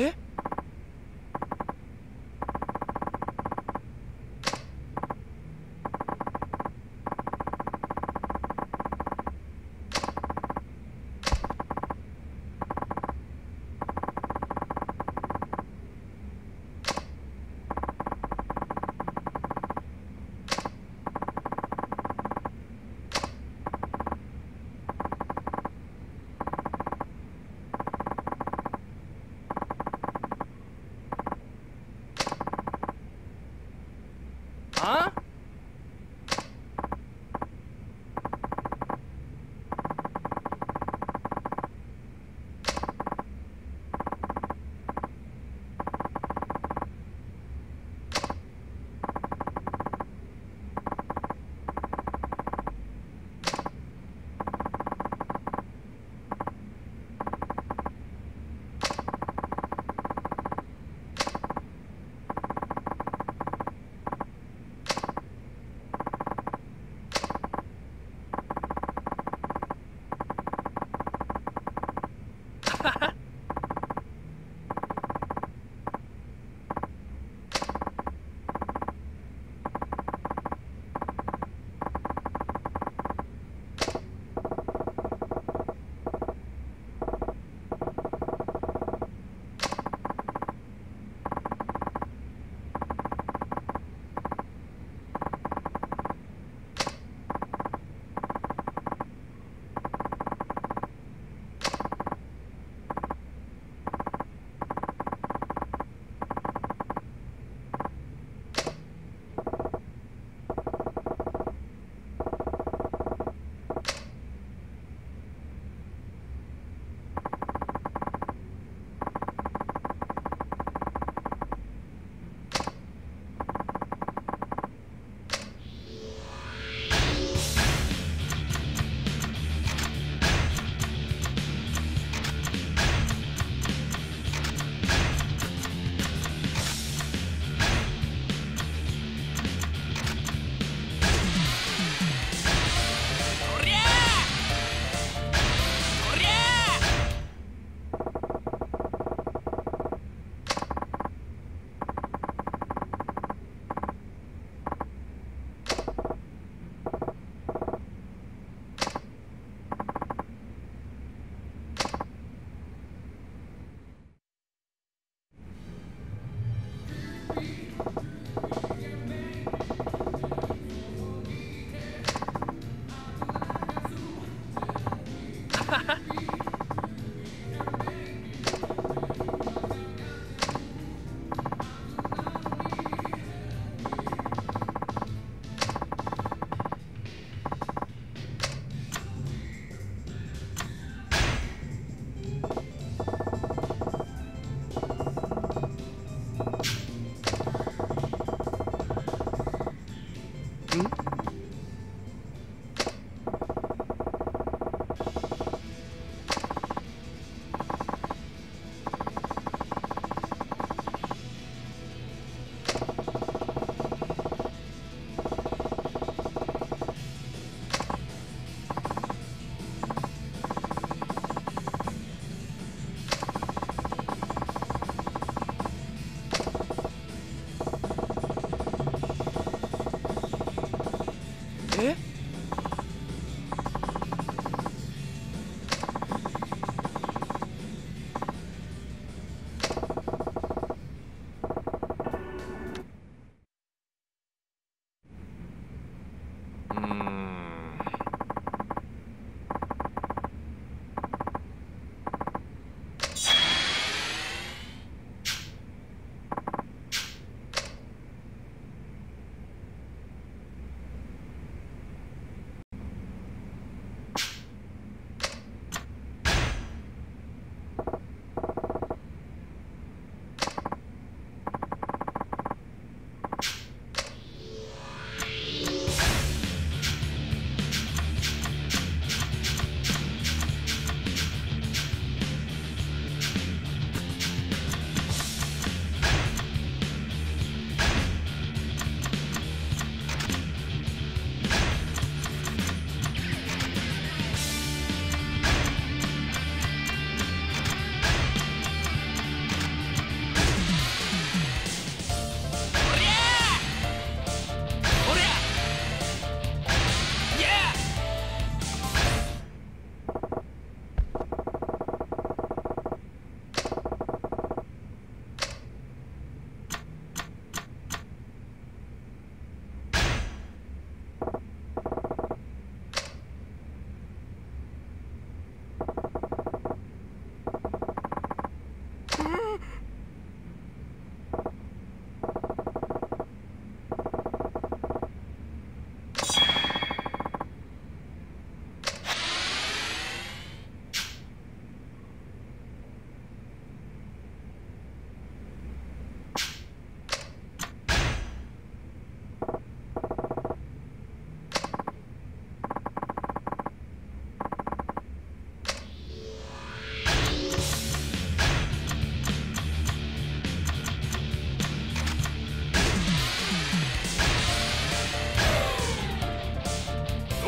え？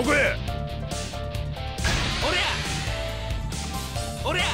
ここへ。おりゃ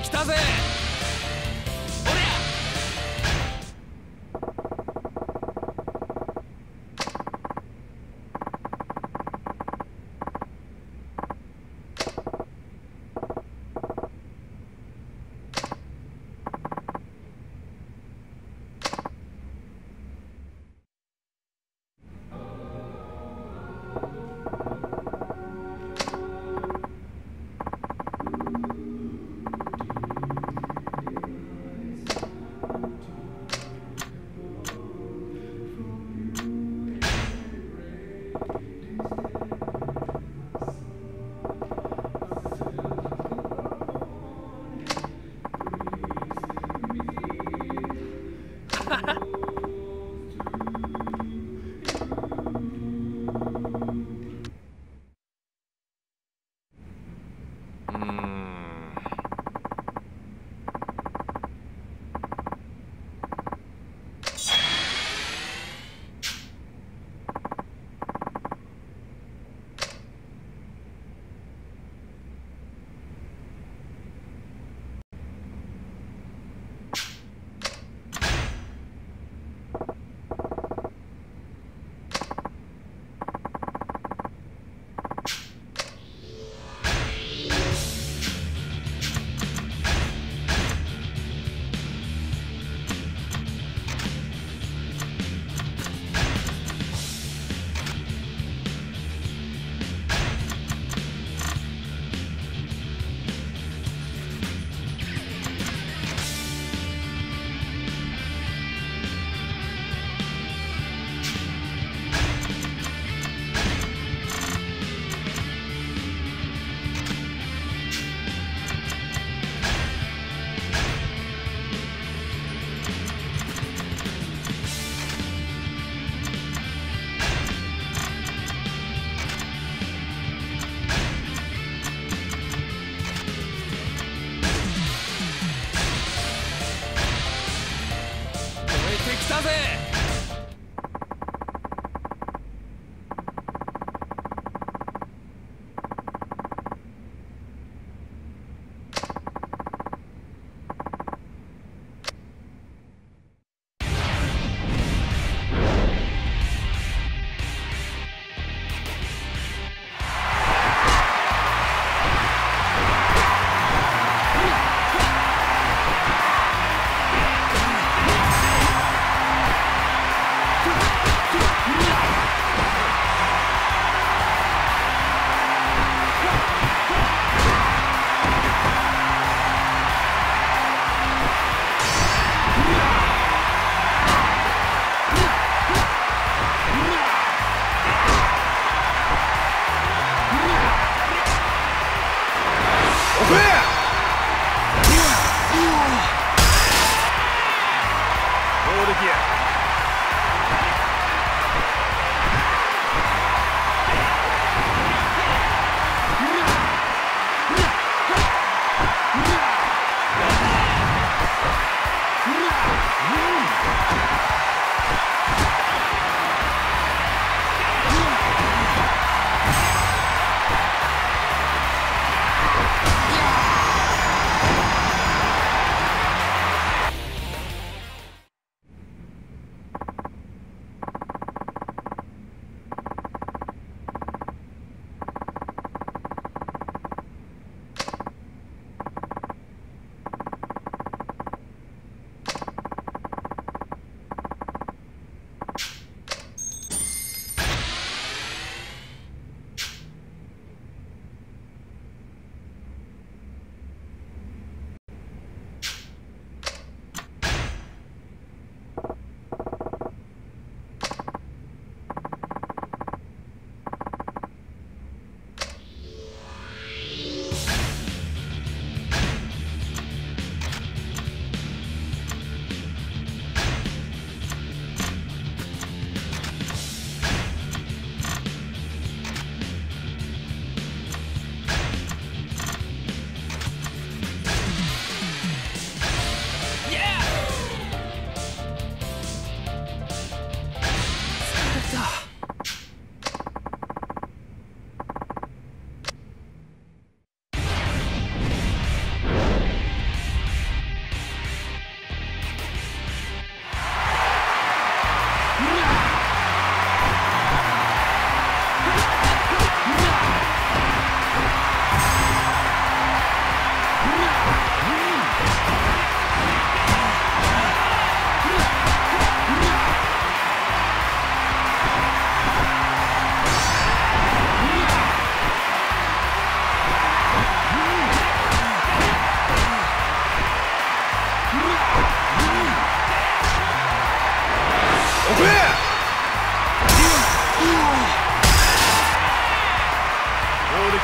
来たぜ。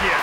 here. Yeah!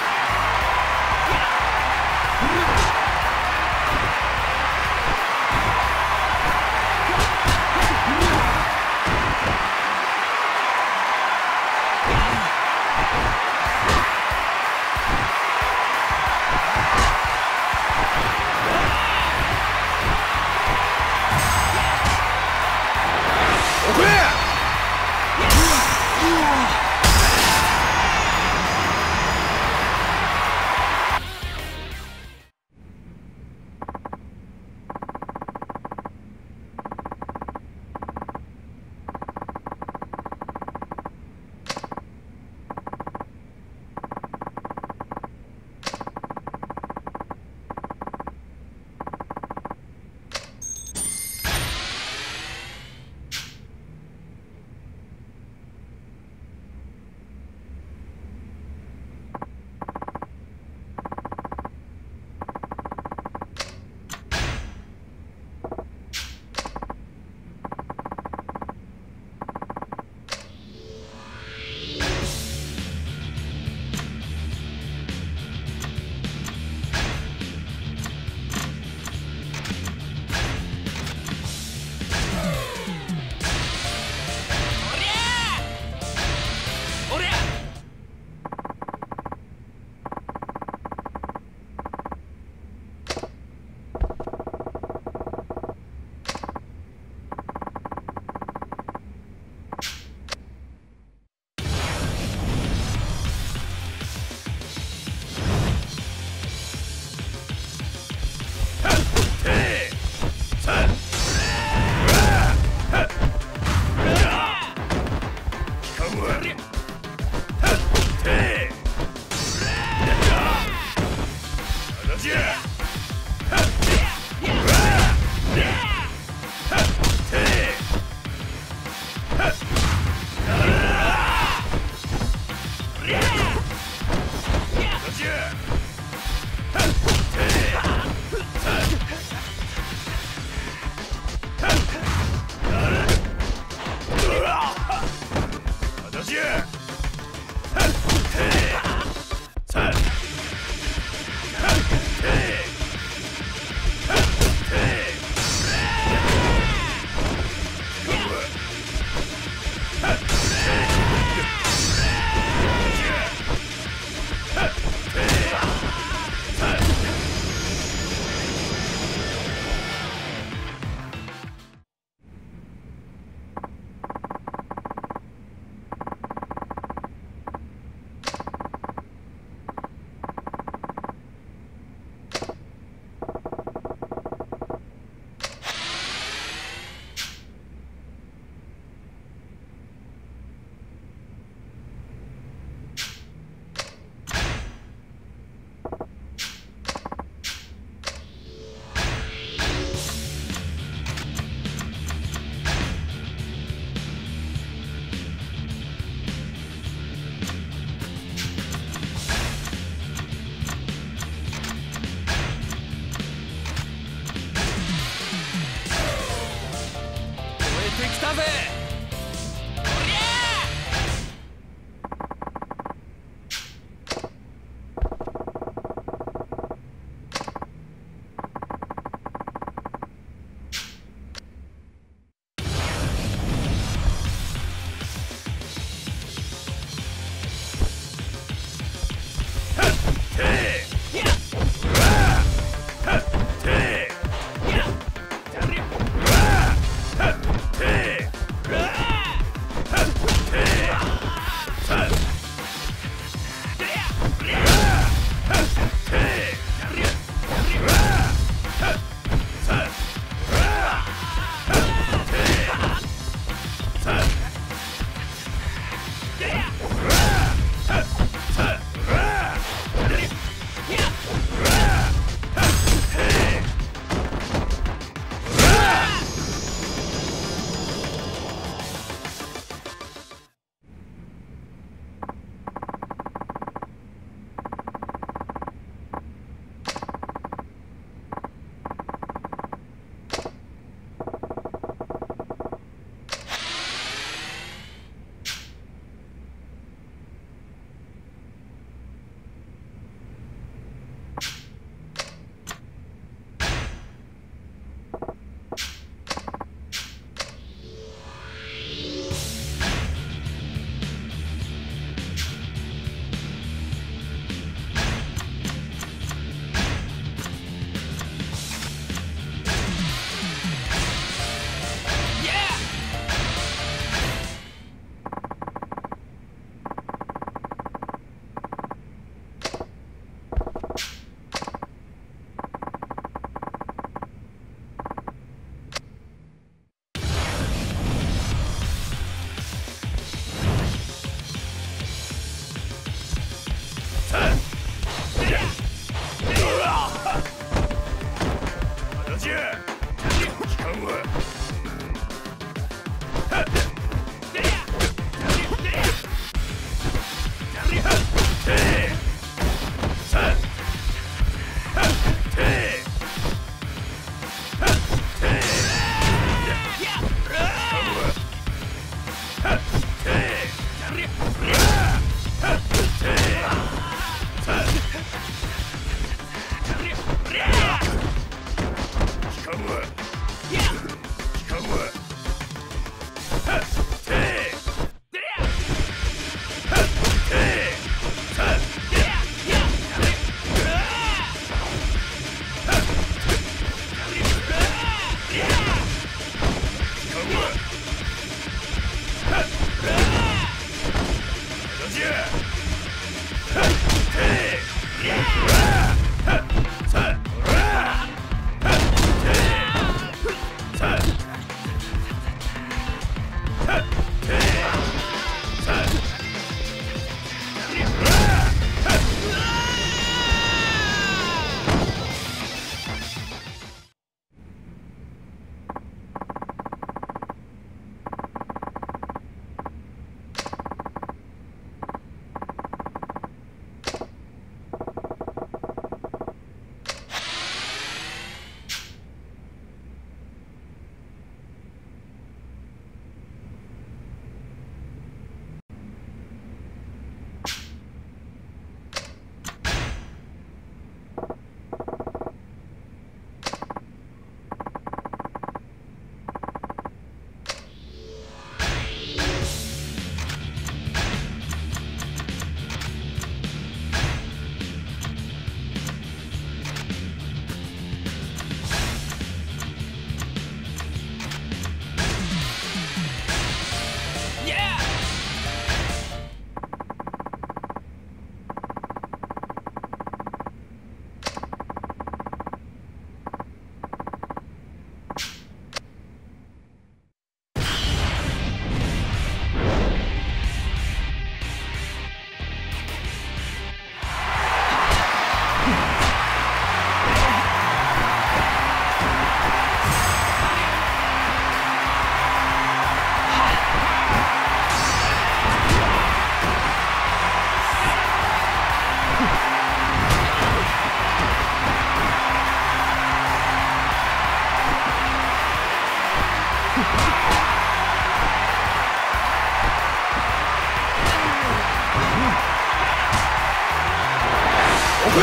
Do it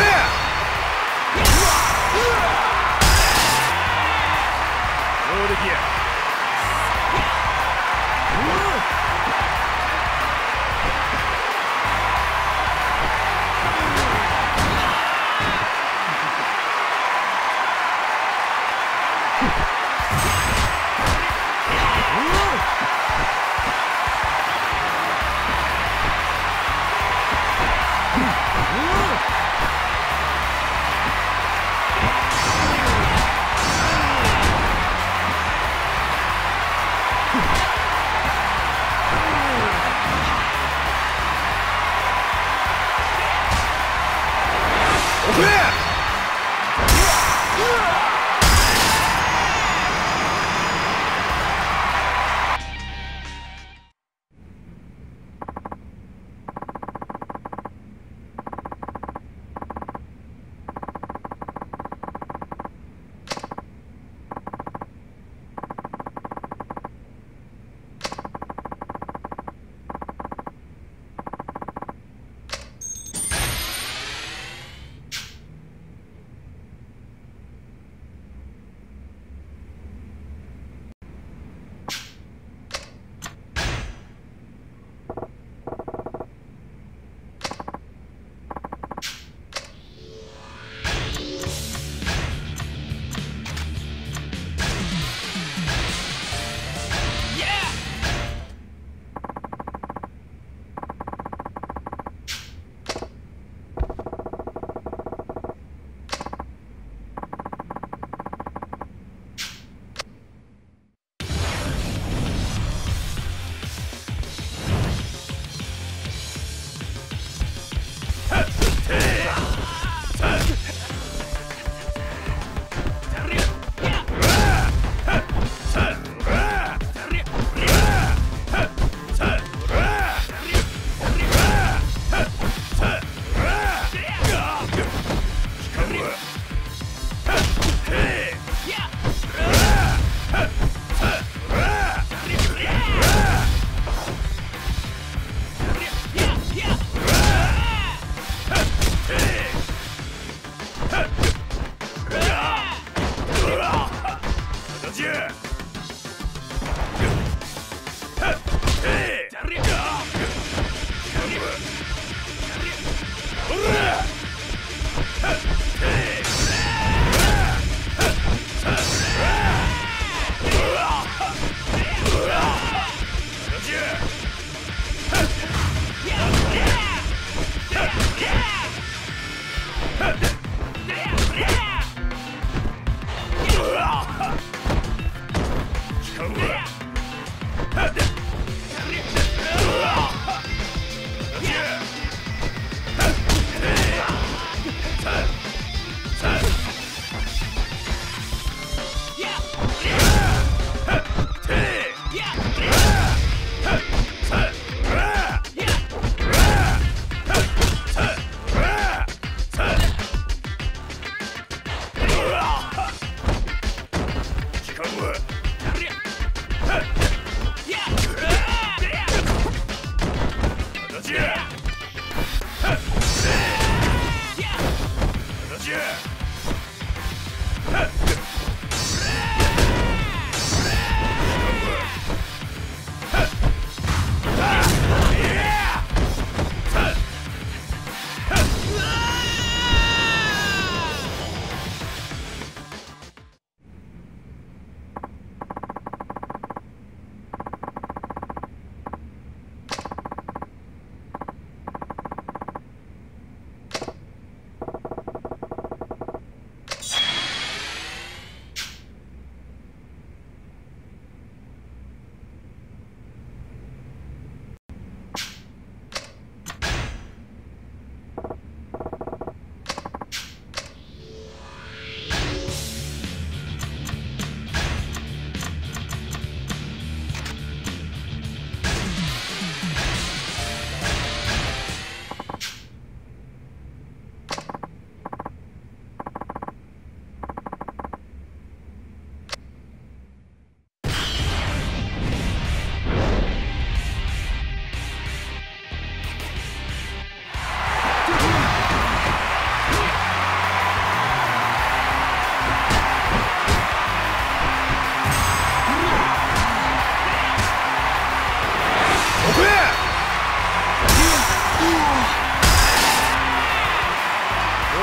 again.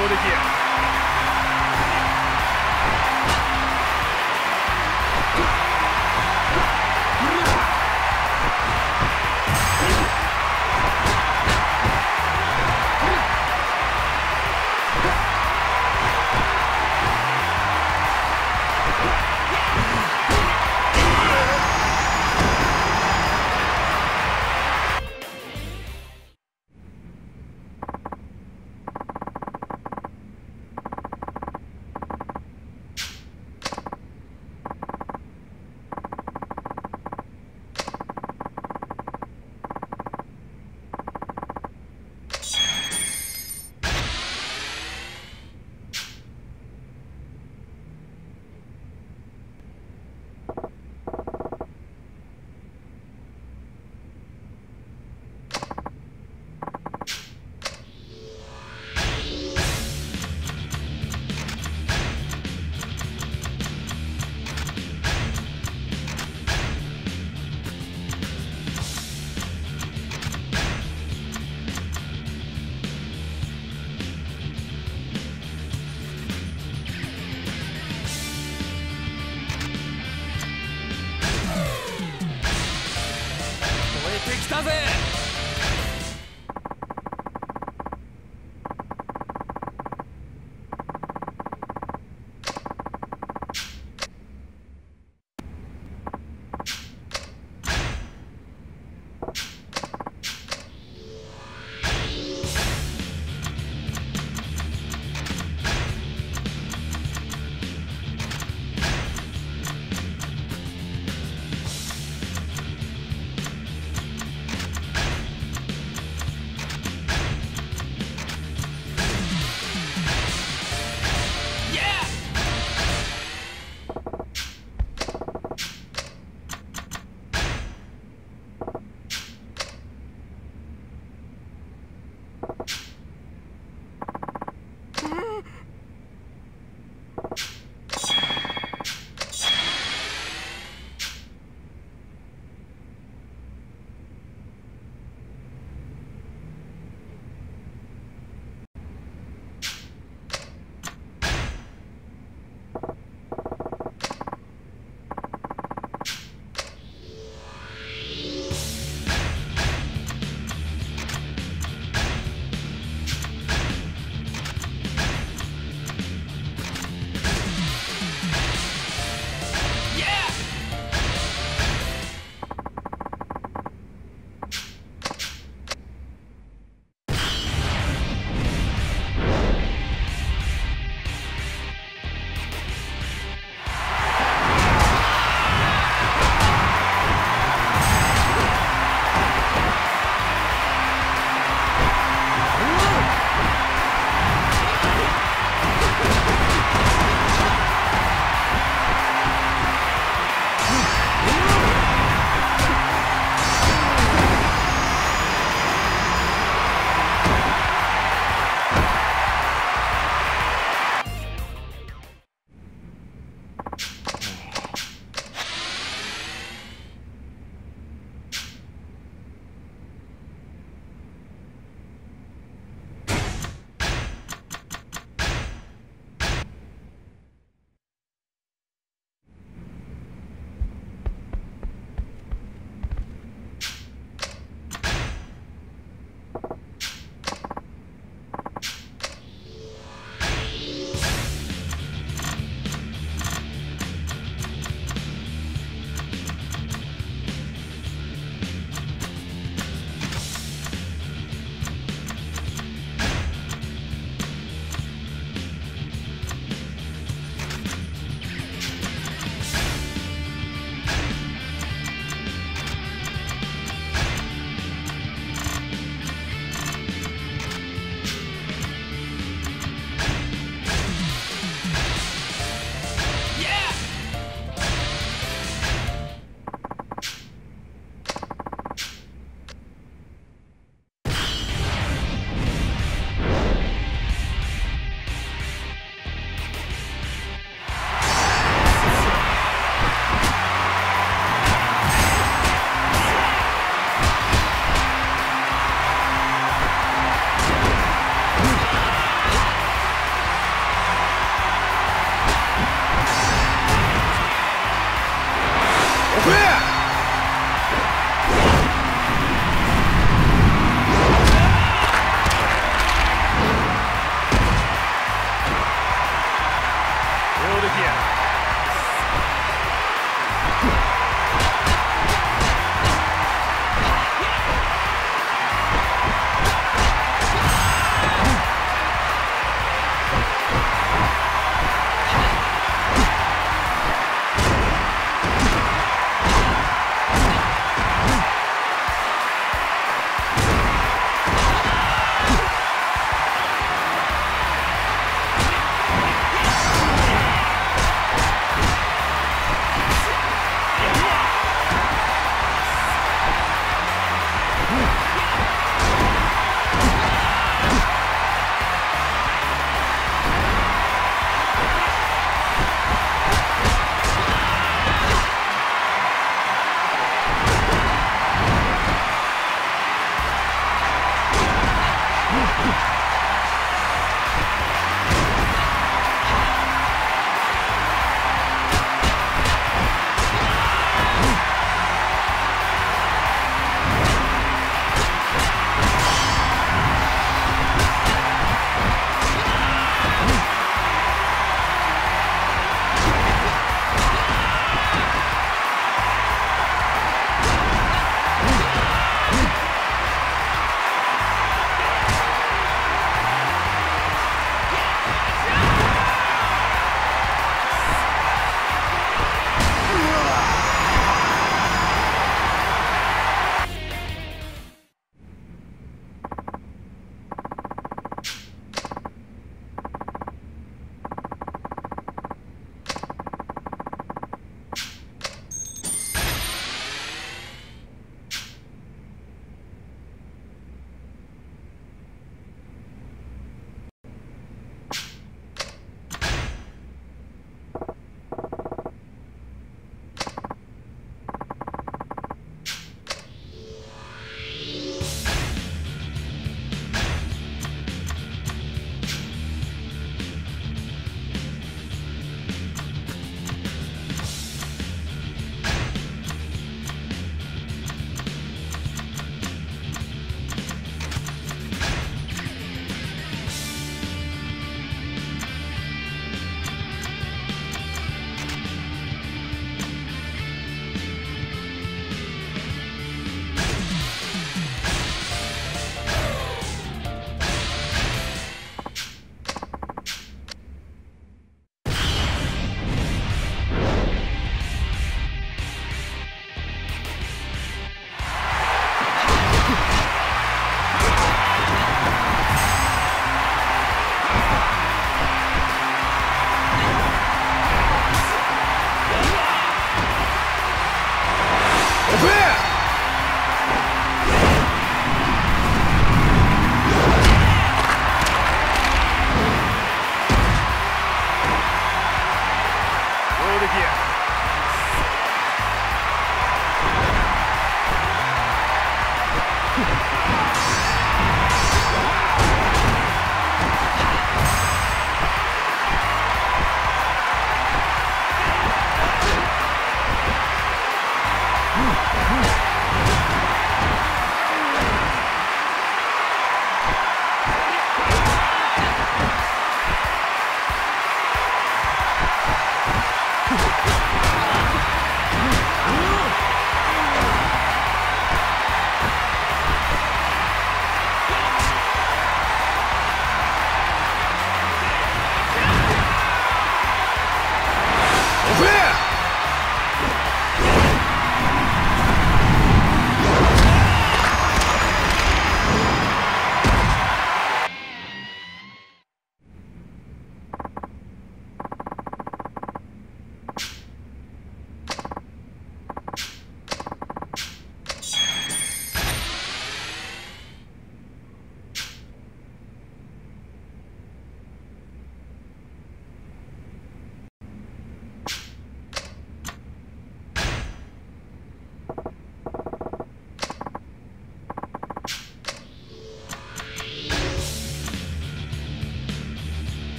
攻撃や。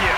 here.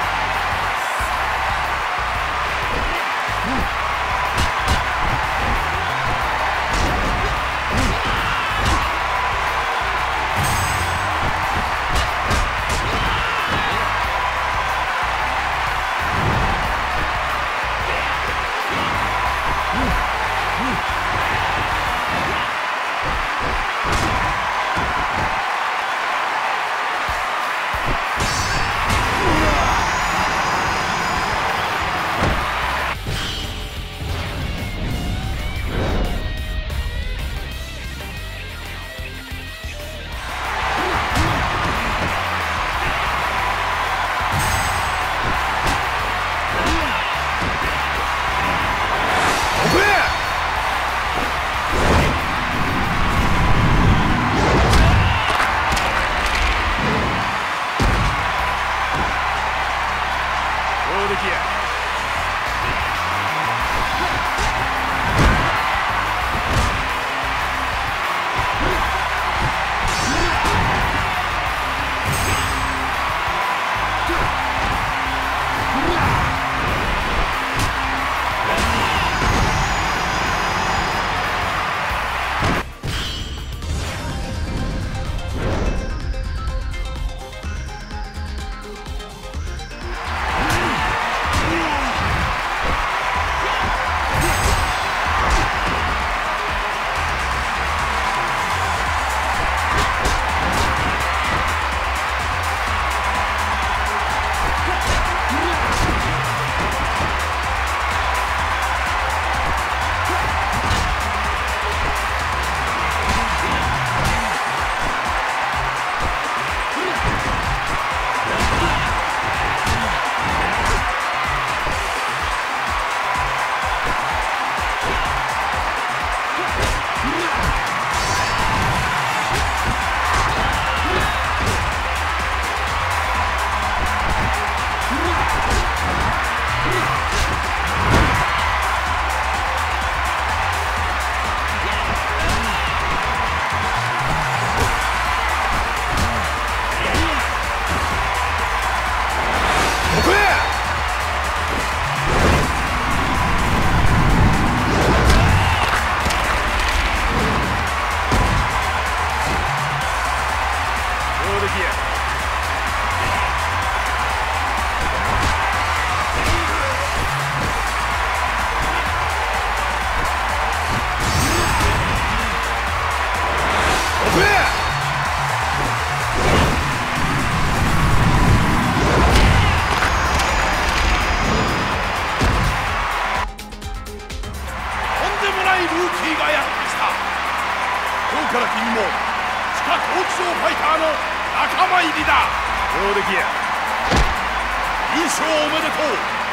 優勝おめでとう。